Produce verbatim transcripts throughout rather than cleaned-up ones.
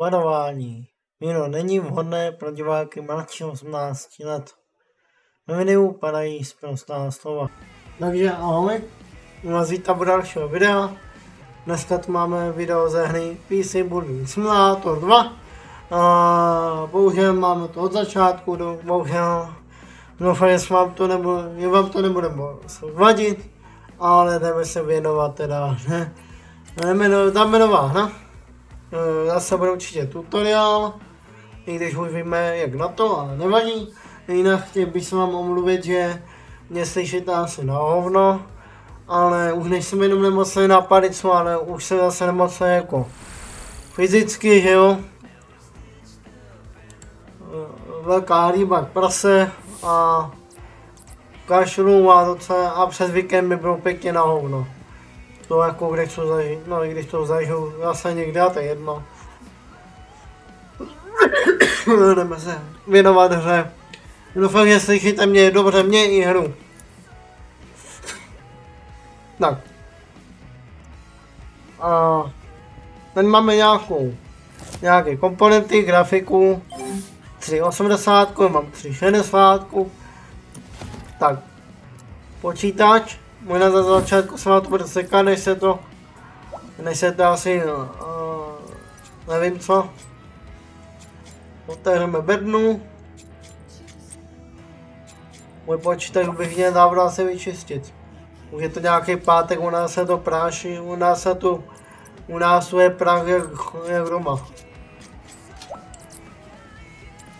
Varování. Mino není vhodné pro diváky mladší osmnácti let. Na videu padají sprostá slova. Takže ahoj, u nás vítám u dalšího videa. Dneska tu máme video ze hry P C Building Simulator dva. A bohužel máme to od začátku, do, bohužel doufám, že vám to nebude, vám to nebude vadit, ale jdeme se věnovat teda, ne? Dáme nová hra. Zase bude určitě tutoriál, i když už víme jak na to, ale nevadí. Jinak chtěl bych se vám omluvit, že mě slyšíte asi na hovno, ale už nejsem jenom nemocný na palicu, ale už jsem zase nemocný jako fyzicky, že jo. Velká rýba k prase a kašlu a docela, a přes víkend mi bylo pěkně na hovno. To jako kde chci zažít, no i když to zažiju zase někde, a to je jedno. Jdeme se věnovat hře. Doufám, že slyšíte mě dobře, mě i hru. Tak. A tady máme nějakou, nějaké komponenty, grafiku. tři osmdesát, mám tři šedesát. Tak. Počítač. Možná za začátku se vám to bude sekat, než se to, než se to asi, uh, nevím co. Otevřeme bednu. Můj počítač bych mě dávno se vyčistit. Už je to nějaký pátek, u nás se to práší, u nás se tu, u nás tu je prach jak doma.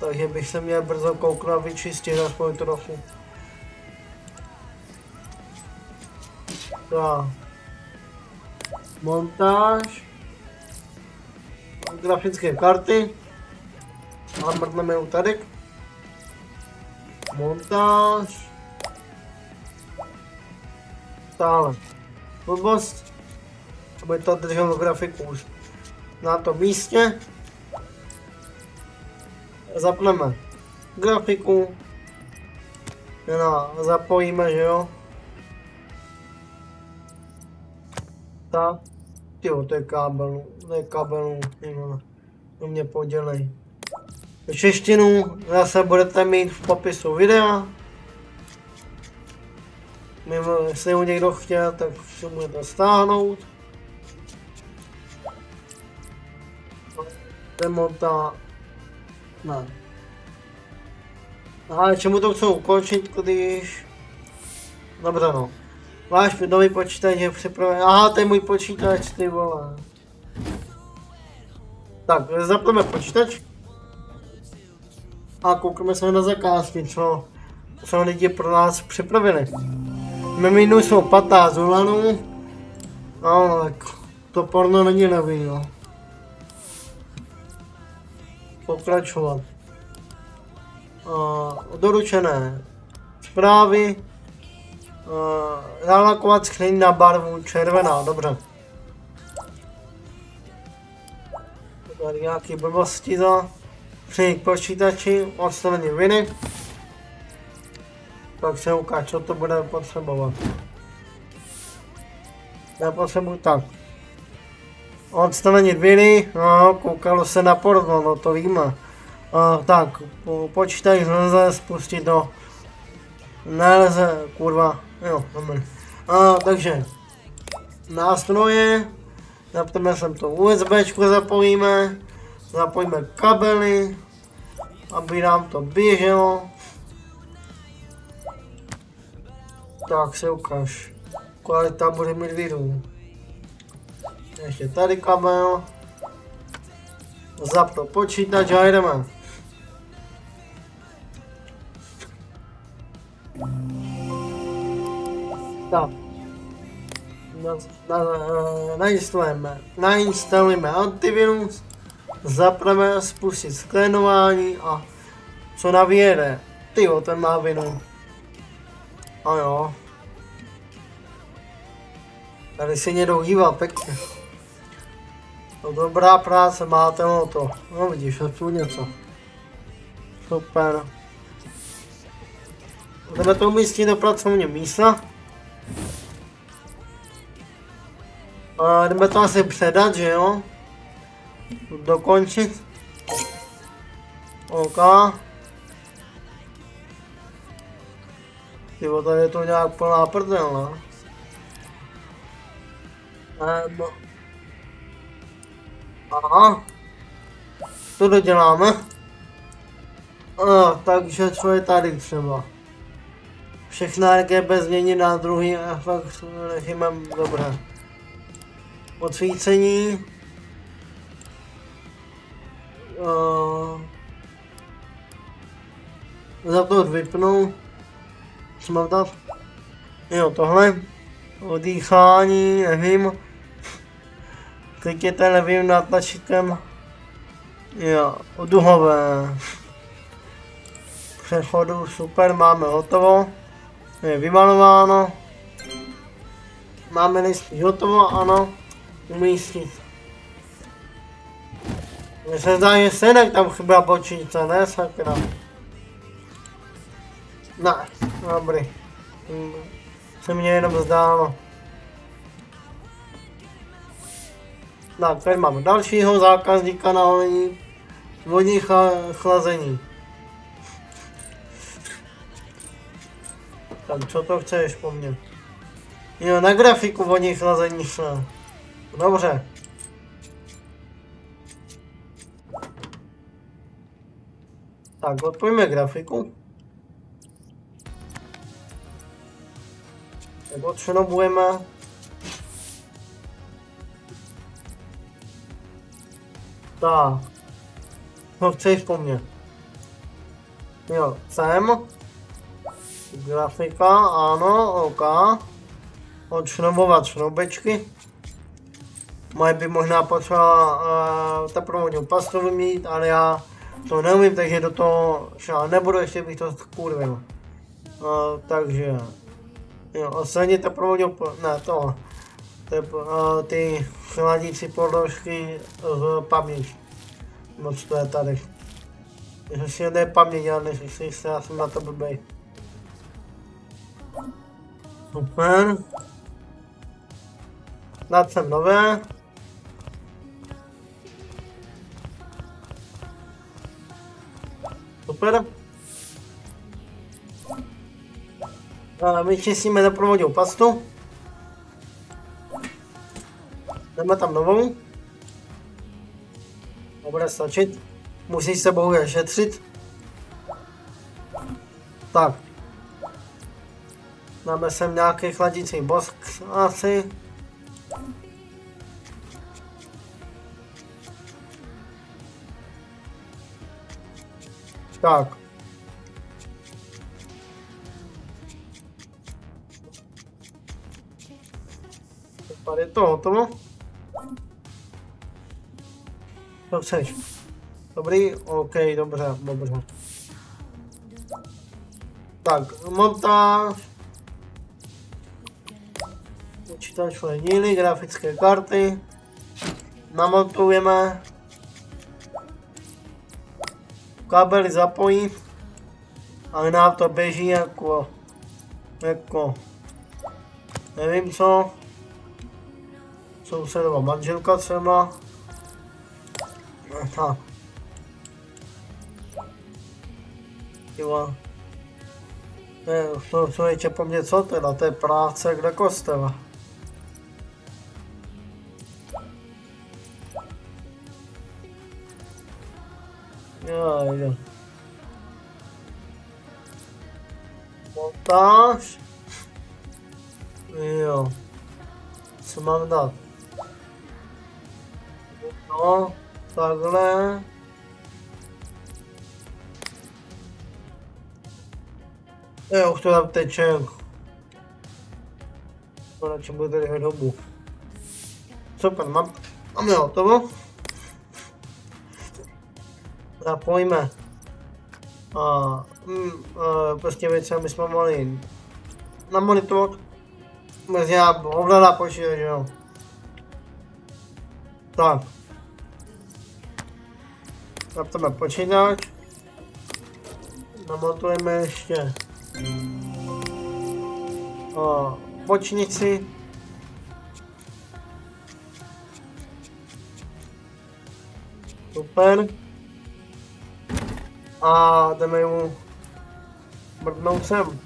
Takže bych se měl brzo kouknout a vyčistit aspoň trochu. Tak. Montáž. Grafické karty. A mrdneme u tady. Montáž. Stále. Blbost. Aby to drželo grafiku už na tom místě. Zapneme grafiku. No, zapojíme, že jo. Tak, tyjo, to je kábel, to je kábel, to mě podělej. Češtinu zase budete mít v popisu videa. Mimo, jestli ho někdo chtěl, tak si můžete stáhnout. Demonta, ne. Ale čemu to chci ukončit, když... Dobře no. Váš nový počítač je připravený. Aha, to je můj počítač, ty vole. Tak, zapneme počítač. A koukneme se na zakázky, co, co lidi pro nás připravili. Miminu jsou patá z ulanů. No, tak to porno není nový, jo. Pokračovat. A, doručené zprávy. Uh, Zalakovat skříň na barvu červená, dobře. Tady nějaký blbosti za přijít k počítači, odstranit viny. Tak se ukáž, co to bude potřebovat. Já potřebuji tak. Odstranit viny, no, koukalo se na porno, no to víme. Uh, tak, po, počítač lze spustit do... Nelze, kurva. Jo, dobrý. A, takže nástroje, zapneme sem to USBčku, zapojíme, zapojíme kabely, aby nám to běželo. Tak se ukáž, kvalita bude mít videu. Ještě tady kabel, zapnu počítač a jdeme. Tak, nainstalujeme, nainstalujeme antivirus, zapneme, spustit sklenování a co navěde, tyjo, ten má vinu. A jo. Tady si někdo dívá pěkně. No dobrá práce, máte ono to. No vidíš, tu něco. Super. Jdeme to umístit do pracovního místa. A jdeme to asi předat, že jo? dokončit. OK. Tyvo, tady je to nějak plná prdel, ne? Um. Aha. To doděláme. Uh, takže co je tady třeba? Všechna R G B změní na druhý a fakt nechyme dobré. Odsvícení. Uh, za to vypnu. Smrdat. Jo, tohle. Odýchání, nevím. Klikněte levým nátlačíkem. Jo, duhové. Přechodu, super, máme hotovo. Je vymalováno. Máme nejspíš hotovo, ano. Umístit. Mně se zdá, že senek tam chyba počítat, ne sakra. Ne, dobrý. Se mě jenom zdálo. Tak, tady máme dalšího zákazníka na holení. Vodní chlazení. Tak co to chceš po mně? Jo, na grafiku vodní chlazení šla. Dobře. Tak, odpojíme grafiku. Tak odšrobujeme. Tak. No, chceš po mně. Jo, sem. Grafika, ano, OK. Odšrobovat šroubečky. Moje by možná potřeba uh, teprovodní pastu vymít, ale já to neumím, takže do toho šla nebudu, ještě bych to skurvil. Uh, takže... Jo, ostatně teprovodní ne, to. Tep, uh, ty chladící podložky z paměti. Moc to je tady. Jestli si jde paměť, já neslyším se, já jsem na to blbej. Super. Dát sem nové. Super. Vyčistíme doprovodnou pastu. Dáme tam novou. Bude stačit. Musí se bohužel šetřit. Tak. Dáme sem nějaký chladící bosk asi. Tak. Tady je to hotovo. Co chceš? Dobrý? OK, dobře, dobře. Tak, montáž. Počítačové díly, grafické karty. Namontujeme. Kabely zapojí. Ale nám to běží jako... Jako... Nevím co. Sousedová manželka třeba. Aha. Tyvo. To, to je po mně co teda, to je práce kde kostela. Jo, jo. Montáž. Jo. Co mám dát? No, takhle. Jo, už to tam teče. Konečně budu tady hrát dobu. Super, mám, mám je hotovo. Zapojíme. A, mm, a, prostě věci, aby jsme mohli na monitor. Mezi já ovládá počítač, jo. Tak. Zapneme počítač. Namontujeme ještě o, bočnici. super. A jdeme mu mrdnout sem.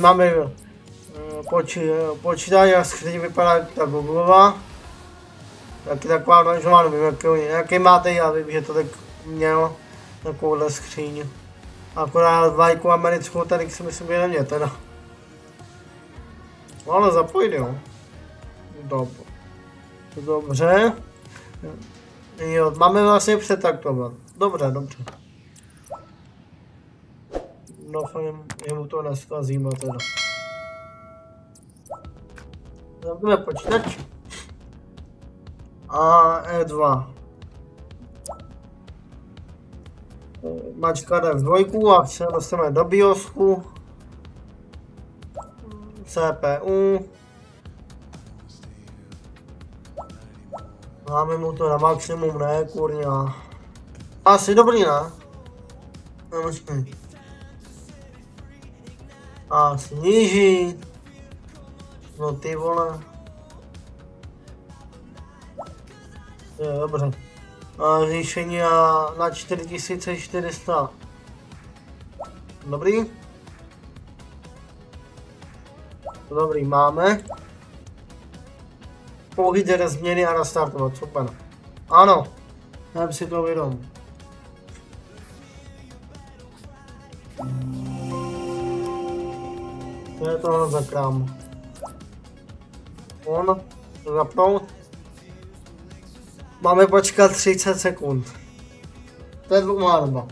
Máme poči, počítač, jak skříň vypadá ta Googleová. Taky taková nažová, nevím jaký, jaký máte, já vím, že to tak mělo takovouhle skříň. Akorát vlajku americkou tady si myslím, že neměl teda. No ale zapojit jo. Dobře. Dobře. Jo, máme vlastně přetaktovat. Dobře, dobře. Doufám, že mu to neskazíme teda. Zapneme počítač. A E dva. Mačka jde v dvojku a se dostaneme do biosku. C P U. Máme mu to na maximum, ne kurňa. Asi dobrý, ne? Nemožný. A snížit. No ty vole. Jo, dobře. A řešení na čtyři tisíce čtyři sta. Dobrý. Dobrý, máme. Použít jde změny a nastartovat, super. Ano, já si to vědom. To je tohle za krám. On, zapnout. Máme počkat třicet sekund. To je dlouhá doba.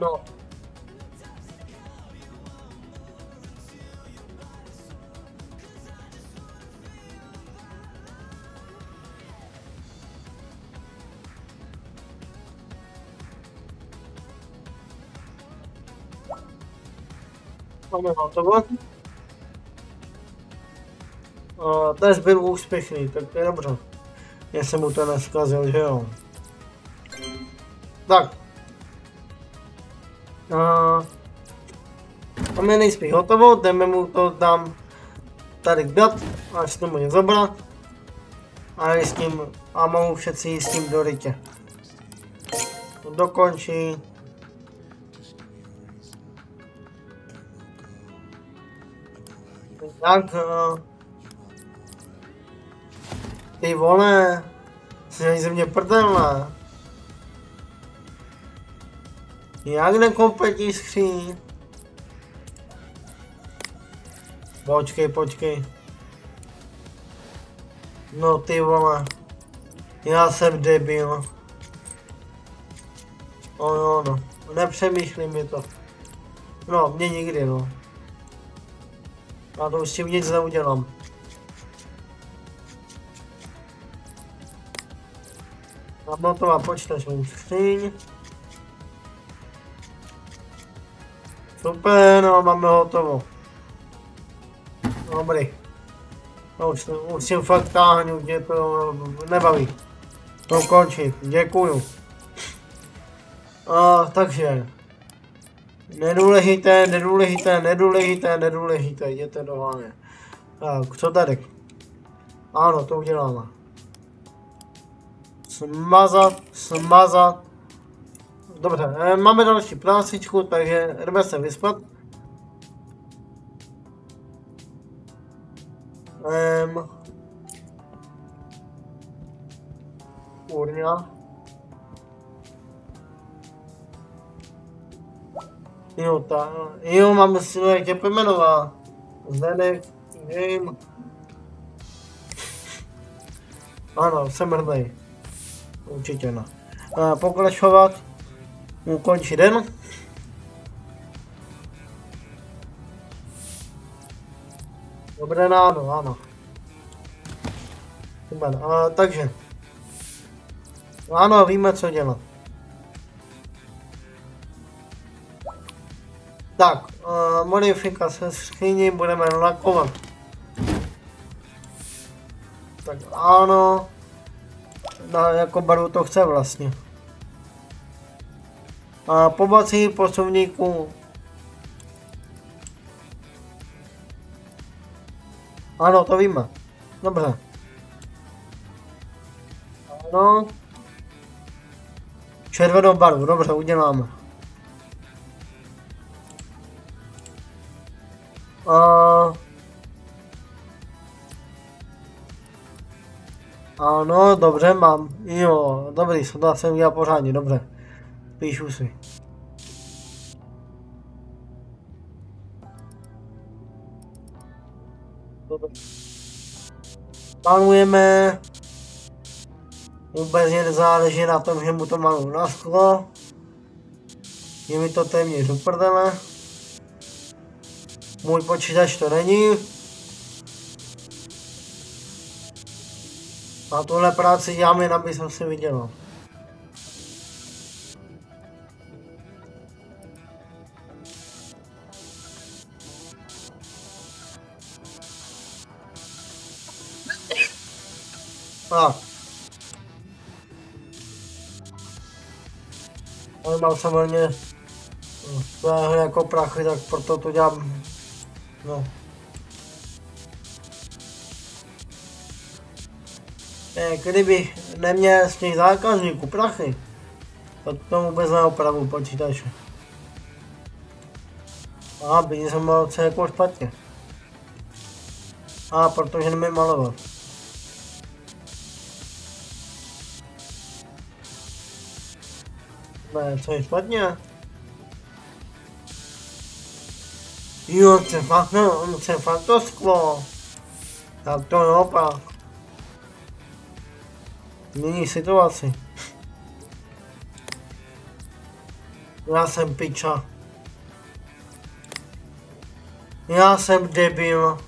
No. Máme hotovo. Uh, Tež byl úspěšný, tak je dobře. Já jsem mu to neskazil, že jo. Tak. Uh, máme nejspíš hotovo, jdeme mu to tam tady dát, až to může zabrat. A je s tím, a mohu všetci s tím do rytě. Dokončí. Tak. Uh, Ty vole, jsi ze mě prdelné. Jak nekompletní skříň? Počkej, počkej. No ty vole, já jsem debil. O jo no, nepřemýšlí mi to. No, mě nikdy no. Já to už s tím nic neudělám. Zamontová počítačovou skříň. Super, no máme hotovo. Dobrý. No, už, už si fakt táhnu, mě to nebaví. To končí, děkuju. A, takže. Nedůležité, nedůležité, nedůležité, nedůležité, jděte do hlavně. Tak, co tady? Ano, to uděláme. Smazat, smazat. Dobře, máme další prácičku, takže jdeme se vyspat. Um. Kurňa. Jo, ta, jo, mám si to jak tě pojmenovala. Zdenek, game. Ano, jsem hrdý. Určitě ne. No. Pokračovat. Ukončit den. Dobré ráno, ano. A, takže. Ano, víme, co dělat. Tak, a, modifikace skříní budeme lakovat. Tak ano. Na jako barvu to chce vlastně. A pomocí posuvníků Ano, to víme. Dobře. Ano. Červenou barvu, dobře, uděláme. A... Ano, dobře, mám. Jo, dobrý, to jsem udělal pořádně, dobře. Píšu si. Dobře. Plánujeme. Vůbec nezáleží na tom, že mu to malu naschlo. Je mi to téměř do prdele. Můj počítač to není. A tuhle práci dělám jen, aby jsem si vydělal. Tak. Ale mám samozřejmě hry jako prachy, tak proto to dělám. No. Kdybych neměl z těch zákazníků prachy, tak to vůbec neopravu počítače. A by jsem mal celé jako špatně. A protože nemím malovat. Ne, co je špatně? Jo, to je fakt, ne, to je fakt to sklo. Tak to neopak. Mění situaci. Já jsem piča. Já jsem debil.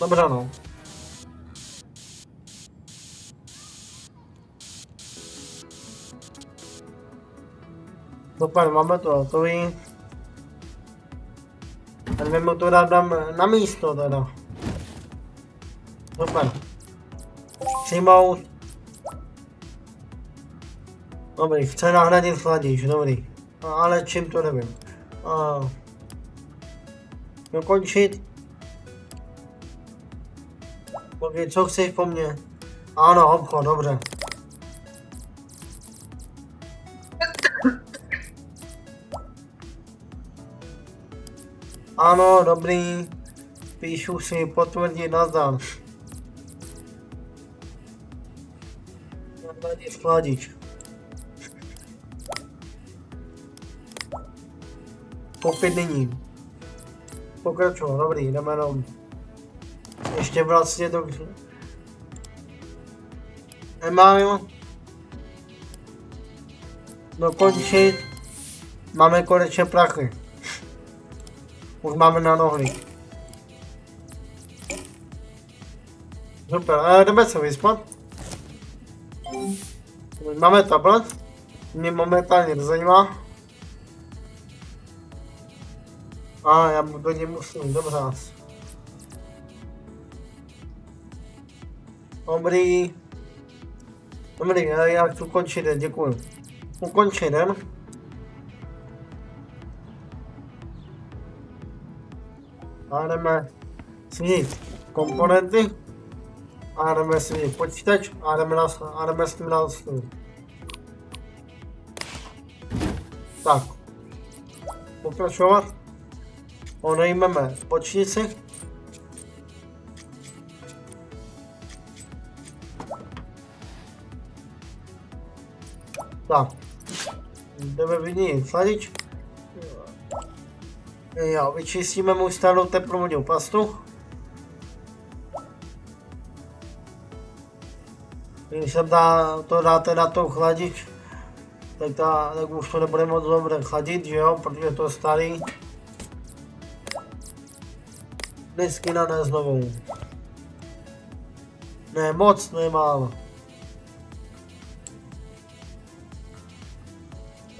Dobře, no. Dobře, máme to hotový. Tady mu to dám na místo teda. Dobře. Přijmout. Dobrý, chce nahradit sladič, dobrý. A, ale čím to nevím. A, dokončit. Dobrý, co chceš po mně? Ano, obchod, dobře. Ano, dobrý, píšu si potvrdit nazdar. Nahradit skladič. Koupit nyní. Pokračuju, dobrý, jdeme jenom. Ještě vlastně to... Nemám. Dokončit. Máme konečně prachy. Už máme na nohli. Super, e, jdeme se vyspat. Máme tablet. Mě momentálně nezajímá. A já do něj musím, dobře. Dobrý. Dobrý, já chci ukončit den, děkuji. Ukončit den. A jdeme směnit komponenty, a jdeme směnit počítač, a jdeme, na, a jdeme s tím na stůl. Tak, pokračovat. Odejmeme počítači. Tak, jdeme vyměnit sladič. Jo, vyčistíme mu starou teplovodní pastu. Když se dá, to dáte na to chladič, tak, ta, tak už to nebude moc dobře chladit, že jo, protože to je starý. Vždycky na nás novou. Ne moc, ne málo.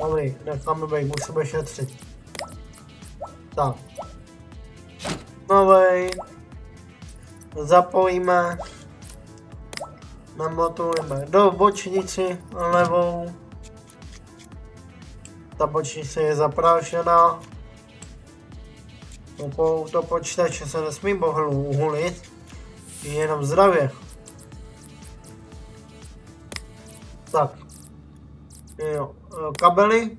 Dobrý, necháme být, musíme šetřit. Tak. Novej. Zapojíme. Namotujeme do bočnici levou. ta počítačka je zaprášená. Okolou to počítače se nesmí uhulit, je jenom zdravě. Tak, jo, kabely.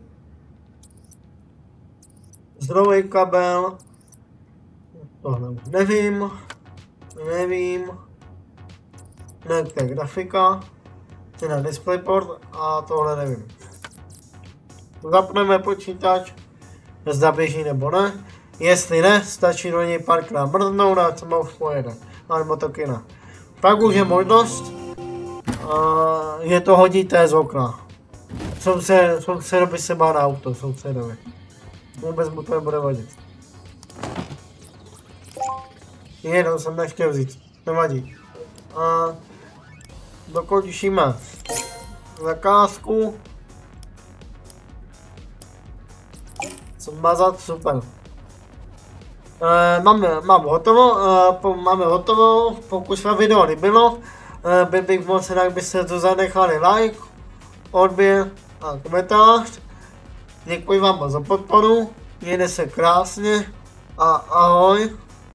Zdravý kabel. Tohle nevím, nevím. Ne, to je grafika, teda DisplayPort a tohle nevím. Zapneme počítač, zda běží nebo ne. Jestli ne, stačí do něj párkrát mrdnout a co mohu pojede, anebo to kina. Pak už je možnost, uh, je to hodíte z okna. Soused, sousedovi se má na auto, sousedovi. Vůbec mu to nebude vadit. Jenom jsem nechtěl vzít, nevadí. A dokončíme zakázku. Smazat, super. E, máme, mám hotovo, e, po, máme hotovo, pokud vám video líbilo, e, byl bych moc rád, byste tu zanechali like, odběr a komentář. Děkuji vám za podporu, mějte se krásně a ahoj.